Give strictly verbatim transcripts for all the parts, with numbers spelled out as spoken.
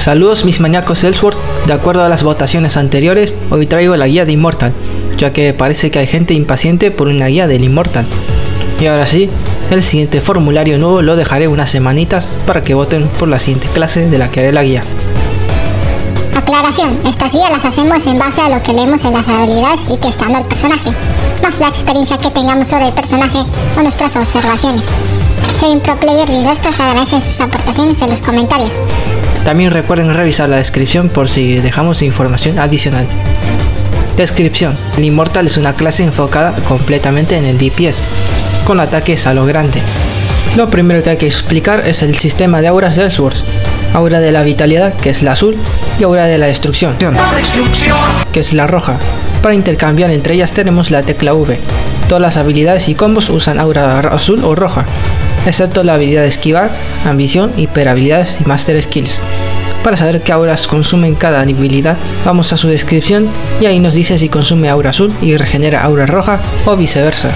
Saludos mis maníacos Elsword, de acuerdo a las votaciones anteriores, hoy traigo la guía de Immortal, ya que parece que hay gente impaciente por una guía del Immortal. Y ahora sí, el siguiente formulario nuevo lo dejaré unas semanitas para que voten por la siguiente clase de la que haré la guía. Aclaración, estas guías las hacemos en base a lo que leemos en las habilidades y testando al personaje, más la experiencia que tengamos sobre el personaje o nuestras observaciones. Si hay un pro player y estos, agradecen sus aportaciones en los comentarios. También recuerden revisar la descripción por si dejamos información adicional. Descripción: el Immortal es una clase enfocada completamente en el D P S, con ataques a lo grande. Lo primero que hay que explicar es el sistema de auras de Elsword: Aura de la Vitalidad, que es la azul, y Aura de la Destrucción, que es la roja. Para intercambiar entre ellas tenemos la tecla V. Todas las habilidades y combos usan aura azul o roja, excepto la habilidad de esquivar, ambición, hiperhabilidades y master skills. Para saber qué auras consumen cada habilidad, vamos a su descripción y ahí nos dice si consume aura azul y regenera aura roja o viceversa.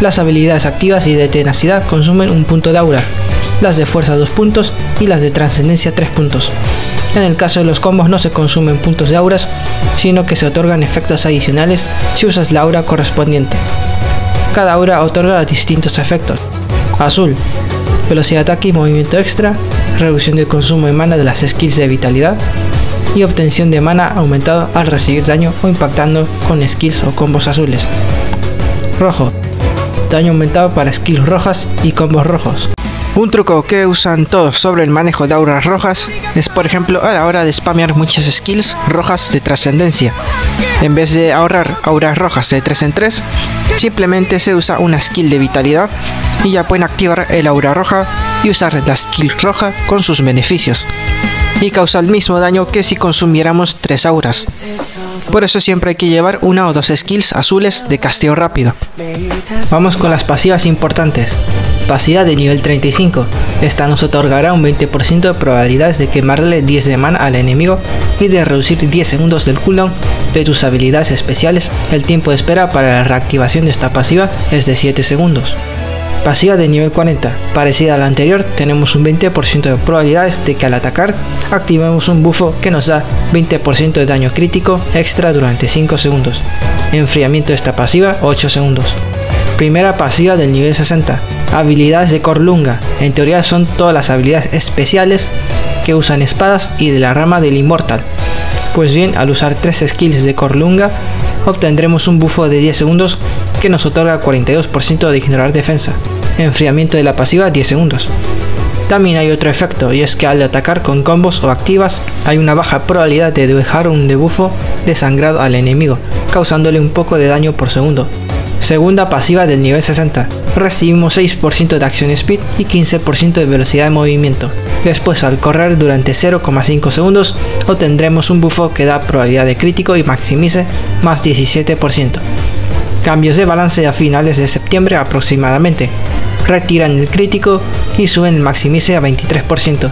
Las habilidades activas y de tenacidad consumen un punto de aura, las de fuerza dos puntos y las de trascendencia tres puntos. En el caso de los combos no se consumen puntos de auras, sino que se otorgan efectos adicionales si usas la aura correspondiente. Cada aura otorga distintos efectos: azul, velocidad de ataque y movimiento extra, reducción del consumo de mana de las skills de vitalidad y obtención de mana aumentado al recibir daño o impactando con skills o combos azules. Rojo, daño aumentado para skills rojas y combos rojos. Un truco que usan todos sobre el manejo de auras rojas es, por ejemplo, a la hora de spamear muchas skills rojas de trascendencia. En vez de ahorrar auras rojas de tres en tres, simplemente se usa una skill de vitalidad y ya pueden activar el aura roja y usar la skill roja con sus beneficios, y causa el mismo daño que si consumiéramos tres auras. Por eso siempre hay que llevar una o dos skills azules de casteo rápido. Vamos con las pasivas importantes. Pasiva de nivel treinta y cinco, esta nos otorgará un veinte por ciento de probabilidades de quemarle diez de mana al enemigo y de reducir diez segundos del cooldown de tus habilidades especiales. El tiempo de espera para la reactivación de esta pasiva es de siete segundos. Pasiva de nivel cuarenta, parecida a la anterior, tenemos un veinte por ciento de probabilidades de que al atacar activemos un bufo que nos da veinte por ciento de daño crítico extra durante cinco segundos. Enfriamiento de esta pasiva ocho segundos. Primera pasiva del nivel sesenta, habilidades de Korlunga. En teoría son todas las habilidades especiales que usan espadas y de la rama del Immortal. Pues bien, al usar tres skills de Korlunga obtendremos un buffo de diez segundos que nos otorga cuarenta y dos por ciento de ignorar defensa. Enfriamiento de la pasiva diez segundos. También hay otro efecto, y es que al atacar con combos o activas hay una baja probabilidad de dejar un debuffo de sangrado al enemigo, causándole un poco de daño por segundo. Segunda pasiva del nivel sesenta, recibimos seis por ciento de acción speed y quince por ciento de velocidad de movimiento. Después, al correr durante cero coma cinco segundos, obtendremos un buffo que da probabilidad de crítico y maximice más diecisiete por ciento. Cambios de balance a finales de septiembre aproximadamente, retiran el crítico y suben el maximice a veintitrés por ciento.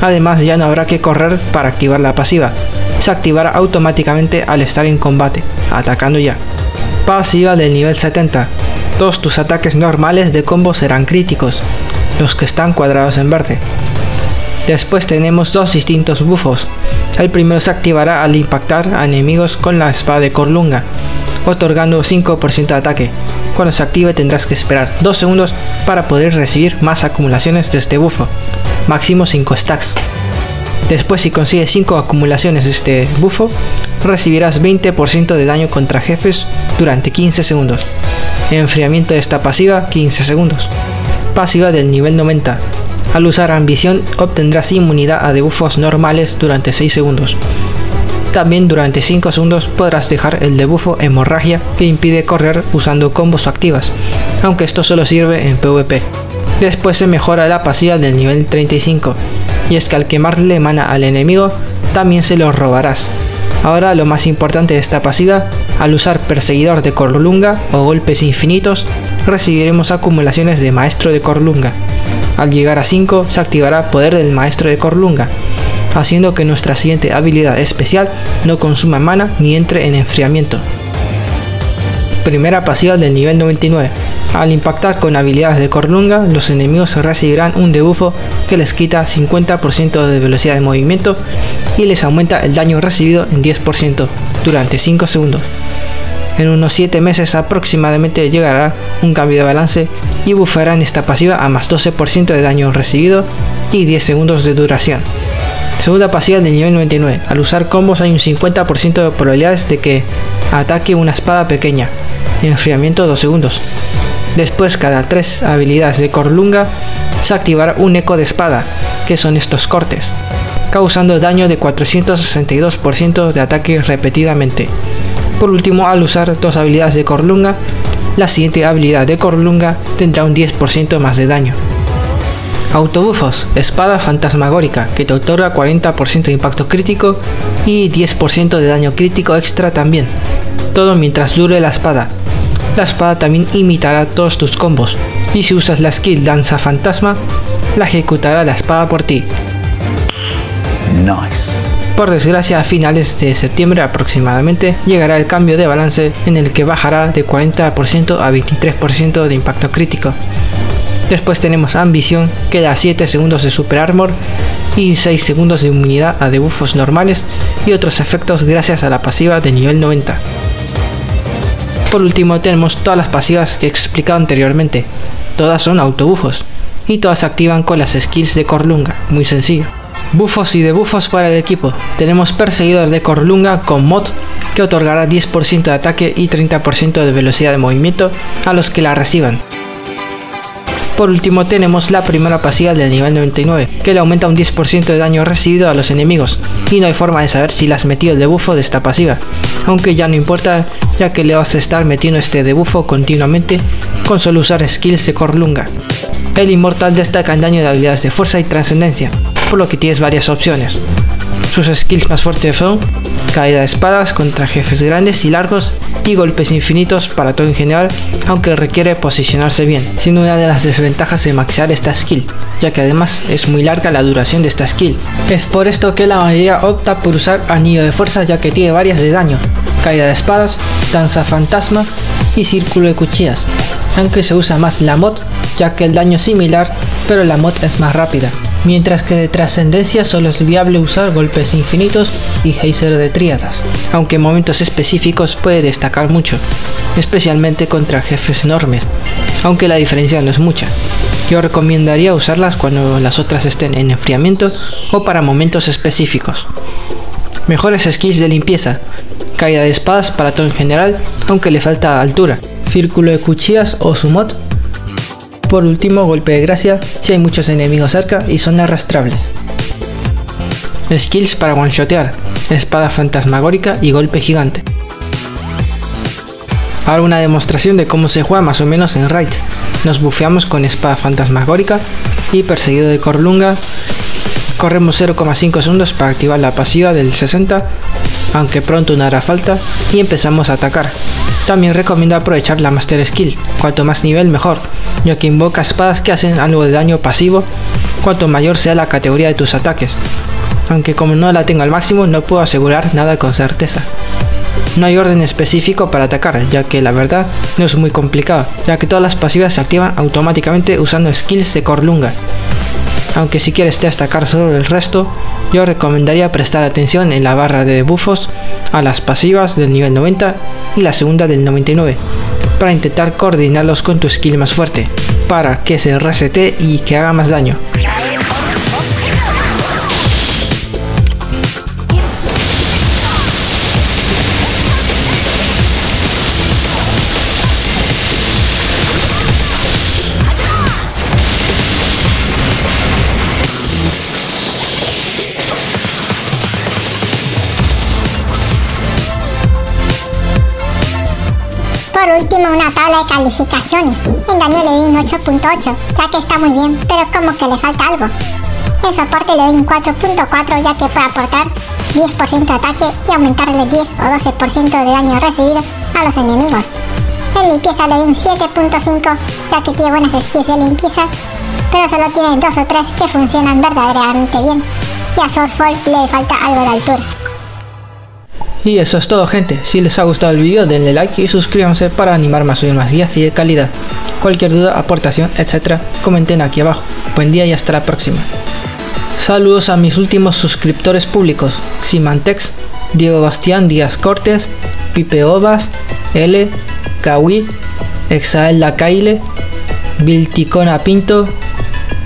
Además, ya no habrá que correr para activar la pasiva, se activará automáticamente al estar en combate, atacando ya. Pasiva del nivel setenta, todos tus ataques normales de combo serán críticos, los que están cuadrados en verde. Después tenemos dos distintos buffos. El primero se activará al impactar a enemigos con la espada de Korlunga, otorgando cinco por ciento de ataque. Cuando se active tendrás que esperar dos segundos para poder recibir más acumulaciones de este buffo, máximo cinco stacks. Después, si consigues cinco acumulaciones de este buffo, recibirás veinte por ciento de daño contra jefes durante quince segundos. Enfriamiento de esta pasiva quince segundos. Pasiva del nivel noventa. Al usar ambición obtendrás inmunidad a debuffos normales durante seis segundos. También durante cinco segundos podrás dejar el debuffo hemorragia, que impide correr usando combos o activas, aunque esto solo sirve en PvP. Después se mejora la pasiva del nivel treinta y cinco. Y es que al quemarle mana al enemigo, también se lo robarás. Ahora lo más importante de esta pasiva: al usar Perseguidor de Korlunga o Golpes Infinitos, recibiremos acumulaciones de Maestro de Korlunga. Al llegar a cinco, se activará Poder del Maestro de Korlunga, haciendo que nuestra siguiente habilidad especial no consuma mana ni entre en enfriamiento. Primera pasiva del nivel noventa y nueve. Al impactar con habilidades de Korlunga, los enemigos recibirán un debuffo que les quita cincuenta por ciento de velocidad de movimiento y les aumenta el daño recibido en diez por ciento durante cinco segundos. En unos siete meses aproximadamente llegará un cambio de balance y bufarán esta pasiva a más doce por ciento de daño recibido y diez segundos de duración. Segunda pasiva del nivel noventa y nueve. Al usar combos hay un cincuenta por ciento de probabilidades de que ataque una espada pequeña. Enfriamiento dos segundos. Después, cada tres habilidades de Korlunga se activará un eco de espada, que son estos cortes, causando daño de cuatrocientos sesenta y dos por ciento de ataque repetidamente. Por último, al usar dos habilidades de Korlunga, la siguiente habilidad de Korlunga tendrá un diez por ciento más de daño. Autobuffos: Espada Fantasmagórica, que te otorga cuarenta por ciento de impacto crítico y diez por ciento de daño crítico extra también, todo mientras dure la espada. La espada también imitará todos tus combos, y si usas la skill Danza Fantasma, la ejecutará la espada por ti. Nice. Por desgracia, a finales de septiembre aproximadamente llegará el cambio de balance, en el que bajará de cuarenta por ciento a veintitrés por ciento de impacto crítico. Después tenemos Ambición, que da siete segundos de Super Armor y seis segundos de inmunidad a debuffos normales y otros efectos gracias a la pasiva de nivel noventa. Por último tenemos todas las pasivas que he explicado anteriormente, todas son autobuffos y todas se activan con las skills de Korlunga, muy sencillo. Buffos y debuffos para el equipo. Tenemos Perseguidor de Korlunga con mod, que otorgará diez por ciento de ataque y treinta por ciento de velocidad de movimiento a los que la reciban. Por último tenemos la primera pasiva del nivel noventa y nueve, que le aumenta un diez por ciento de daño recibido a los enemigos, y no hay forma de saber si le has metido el debuffo de esta pasiva, aunque ya no importa, ya que le vas a estar metiendo este debuffo continuamente con solo usar skills de Korlunga. El Immortal destaca en daño de habilidades de fuerza y trascendencia, por lo que tienes varias opciones. Sus skills más fuertes son Caída de Espadas contra jefes grandes y largos y golpes infinitos para todo en general, aunque requiere posicionarse bien, siendo una de las desventajas de maxear esta skill, ya que además es muy larga la duración de esta skill. Es por esto que la mayoría opta por usar Anillo de Fuerza, ya que tiene varias de daño, Caída de Espadas, Danza Fantasma y Círculo de Cuchillas, aunque se usa más la mod, ya que el daño es similar pero la mod es más rápida. Mientras que de trascendencia solo es viable usar Golpes Infinitos y Géiser de Tríadas, aunque en momentos específicos puede destacar mucho, especialmente contra jefes enormes, aunque la diferencia no es mucha. Yo recomendaría usarlas cuando las otras estén en enfriamiento o para momentos específicos. Mejores skills de limpieza: Caída de Espadas para todo en general, aunque le falta altura, Círculo de Cuchillas o su mod. Por último, Golpe de Gracia si hay muchos enemigos cerca y son arrastrables. Skills para one-shotear: Espada Fantasmagórica y Golpe Gigante. Ahora una demostración de cómo se juega más o menos en raids. Nos bufeamos con Espada Fantasmagórica y Perseguido de Korlunga. Corremos cero coma cinco segundos para activar la pasiva del sesenta, aunque pronto no hará falta, y empezamos a atacar. También recomiendo aprovechar la Master Skill, cuanto más nivel mejor, ya que invoca espadas que hacen algo de daño pasivo, cuanto mayor sea la categoría de tus ataques, aunque como no la tengo al máximo no puedo asegurar nada con certeza. No hay orden específico para atacar, ya que la verdad no es muy complicado, ya que todas las pasivas se activan automáticamente usando skills de Korlunga. Aunque si quieres destacar sobre el resto, yo recomendaría prestar atención en la barra de debuffos a las pasivas del nivel noventa y la segunda del noventa y nueve, para intentar coordinarlos con tu skill más fuerte, para que se resete y que haga más daño. Por último, una tabla de calificaciones. En daño le di un ocho punto ocho, ya que está muy bien, pero como que le falta algo. En soporte le doy un cuatro punto cuatro, ya que puede aportar diez por ciento de ataque y aumentarle diez o doce por ciento de daño recibido a los enemigos. En limpieza le doy un siete punto cinco, ya que tiene buenas skills de limpieza, pero solo tiene dos o tres que funcionan verdaderamente bien, y a Swordfall le falta algo de altura. Y eso es todo, gente. Si les ha gustado el vídeo, denle like y suscríbanse para animarme a subir más guías y de calidad. Cualquier duda, aportación, etcétera, comenten aquí abajo. Buen día y hasta la próxima. Saludos a mis últimos suscriptores públicos: Ximantex, Diego Bastián Díaz Cortes, Pipe Ovas, L, Kawi, Exael Lacaile, Vilticona Pinto,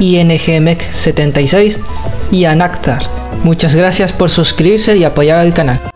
Ingmec setenta y seis y Anaktar. Muchas gracias por suscribirse y apoyar al canal.